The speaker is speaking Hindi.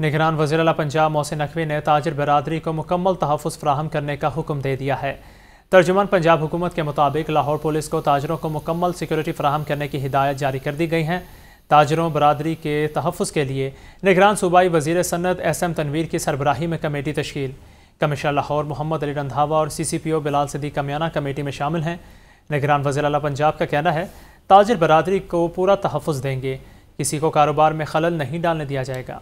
निगरान वज़ीर आला पंजाब मोहसिन नक़वी ने ताजर बरादरी को मुकम्मल तहफ़ुज़ फ़राहम करने का हुक्म दे दिया है। तर्जुमान पंजाब हुकूमत के मुताबिक लाहौर पुलिस को ताजरों को मुकम्मल सिक्योरिटी फ़राहम करने की हिदायत जारी कर दी गई हैं। ताजरों बरादरी के तहफ़ुज़ के लिए निगरान सूबाई वज़ीर सनत SM तनवीर की सरबराही में कमेटी तश्कील। कमिश्नर लाहौर मोहम्मद अली रंधावा और CCPO बिलाल सिद्दीक कमियाना कमेटी में शामिल हैं। निगरान वज़ीर आला पंजाब का कहना है ताजर बरादरी को पूरा तहफ़ुज़ देंगे, किसी को कारोबार में खलल नहीं डालने दिया जाएगा।